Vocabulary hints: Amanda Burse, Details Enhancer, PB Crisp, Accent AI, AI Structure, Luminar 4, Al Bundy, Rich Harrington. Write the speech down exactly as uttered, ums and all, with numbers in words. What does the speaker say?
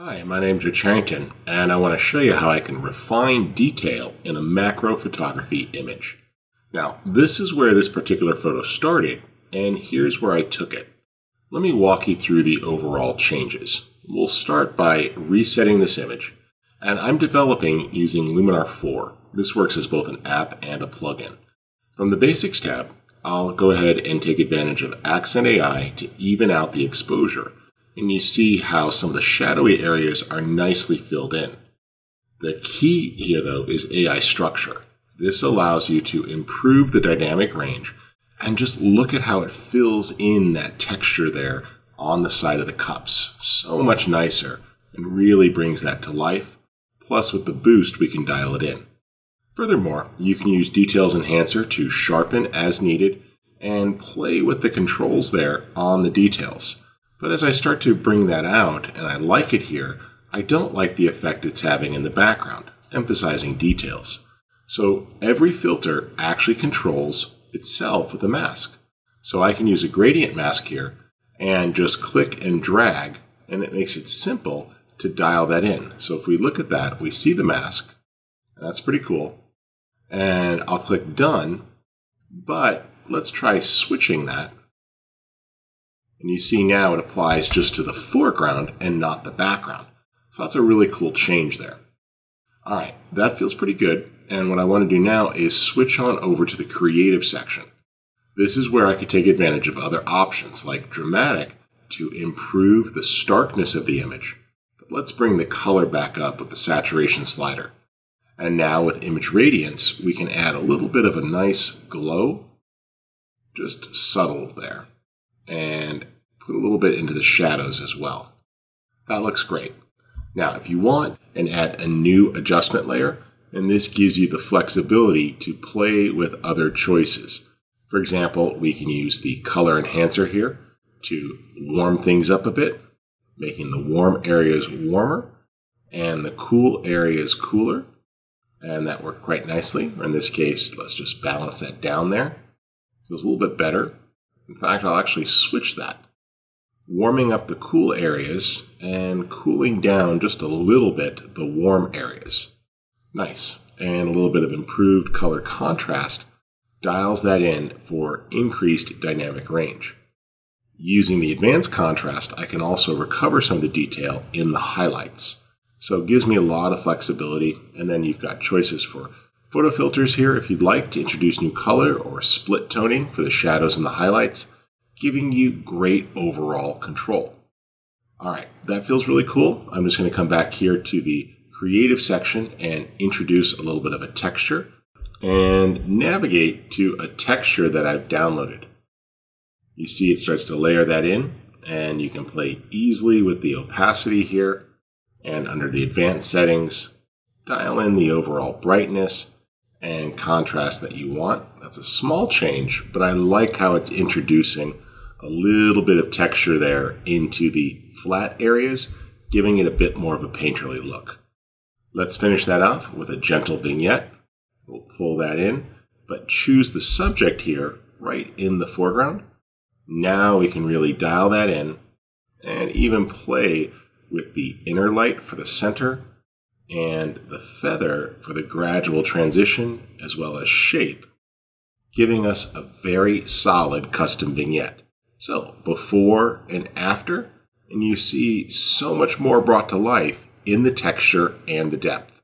Hi, my name's Rich Harrington, and I want to show you how I can refine detail in a macro photography image. Now, this is where this particular photo started, and here's where I took it. Let me walk you through the overall changes. We'll start by resetting this image, and I'm developing using Luminar four. This works as both an app and a plugin. From the Basics tab, I'll go ahead and take advantage of Accent A I to even out the exposure. And you see how some of the shadowy areas are nicely filled in. The key here, though, is A I Structure. This allows you to improve the dynamic range and just look at how it fills in that texture there on the side of the cups. So much nicer and really brings that to life. Plus, with the boost, we can dial it in. Furthermore, you can use Details Enhancer to sharpen as needed and play with the controls there on the details. But as I start to bring that out, and I like it here, I don't like the effect it's having in the background, emphasizing details. So every filter actually controls itself with a mask. So I can use a gradient mask here and just click and drag, and it makes it simple to dial that in. So if we look at that, we see the mask. That's pretty cool. And I'll click Done, but let's try switching that. And you see now it applies just to the foreground and not the background. So that's a really cool change there. All right, that feels pretty good. And what I want to do now is switch on over to the creative section. This is where I could take advantage of other options like dramatic to improve the starkness of the image. But let's bring the color back up with the saturation slider. And now with image radiance, we can add a little bit of a nice glow, just subtle there. And put a little bit into the shadows as well. That looks great. Now, if you want, and add a new adjustment layer, and this gives you the flexibility to play with other choices. For example, we can use the color enhancer here to warm things up a bit, making the warm areas warmer and the cool areas cooler. And that worked quite nicely. Or in this case, let's just balance that down there. Feels a little bit better. In fact, I'll actually switch that, warming up the cool areas and cooling down just a little bit the warm areas. Nice. And a little bit of improved color contrast dials that in for increased dynamic range. Using the advanced contrast, I can also recover some of the detail in the highlights. So it gives me a lot of flexibility. And then you've got choices for photo filters here if you'd like to introduce new color or split toning for the shadows and the highlights, giving you great overall control. All right, that feels really cool. I'm just going to come back here to the creative section and introduce a little bit of a texture and navigate to a texture that I've downloaded. You see it starts to layer that in, and you can play easily with the opacity here and under the advanced settings, dial in the overall brightness and contrast that you want. That's a small change, but I like how it's introducing a little bit of texture there into the flat areas, giving it a bit more of a painterly look. Let's finish that off with a gentle vignette. We'll pull that in, but choose the subject here right in the foreground. Now we can really dial that in and even play with the inner light for the center and the feather for the gradual transition as well as shape, giving us a very solid custom vignette. So before and after, and you see so much more brought to life in the texture and the depth.